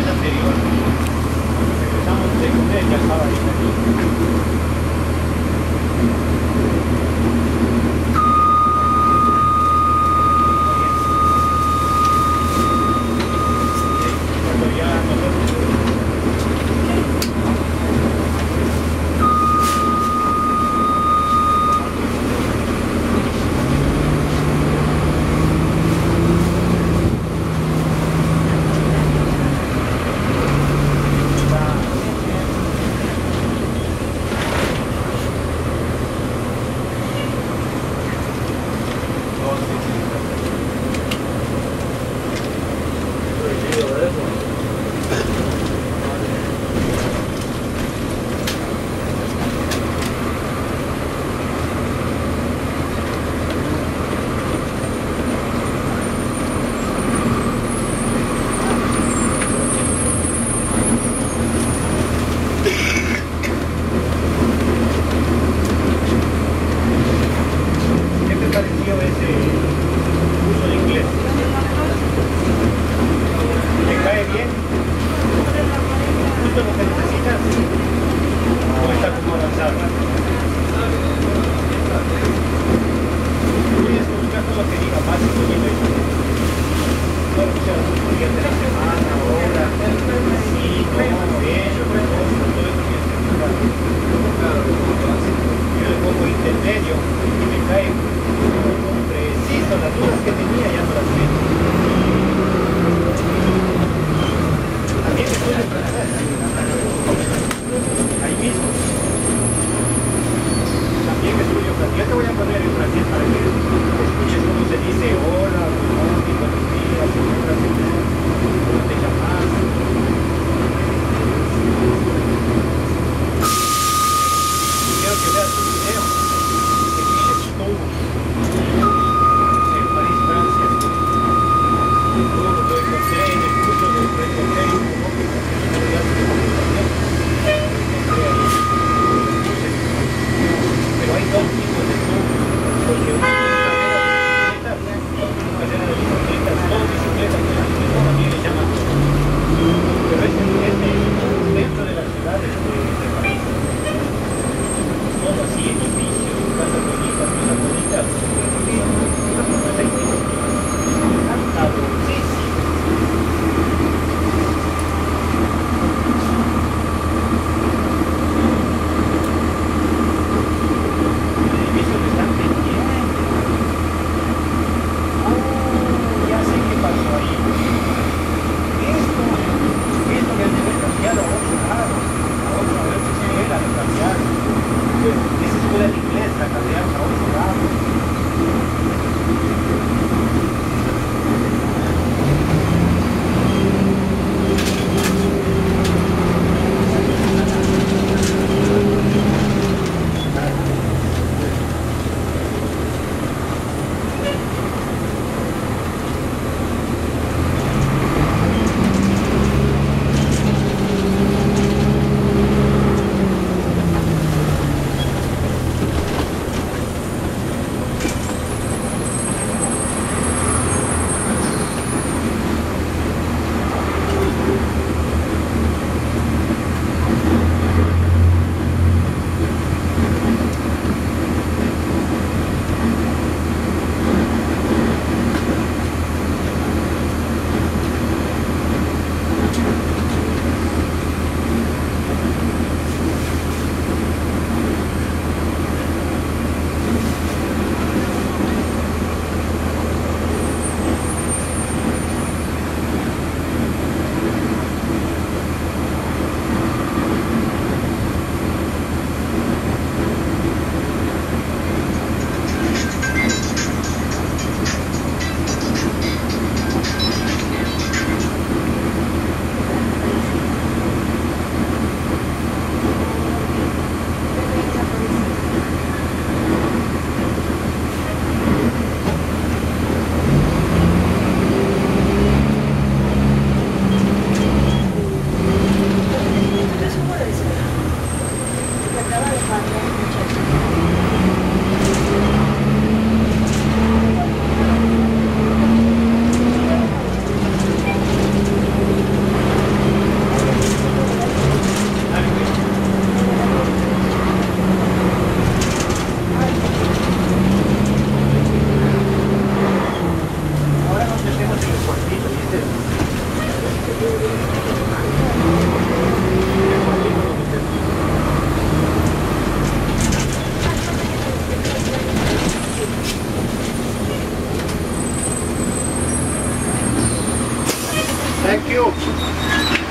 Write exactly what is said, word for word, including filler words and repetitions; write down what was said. mes anterior, empezamos en secundaria y ya estaba listo aquí. Gracias. Thank you.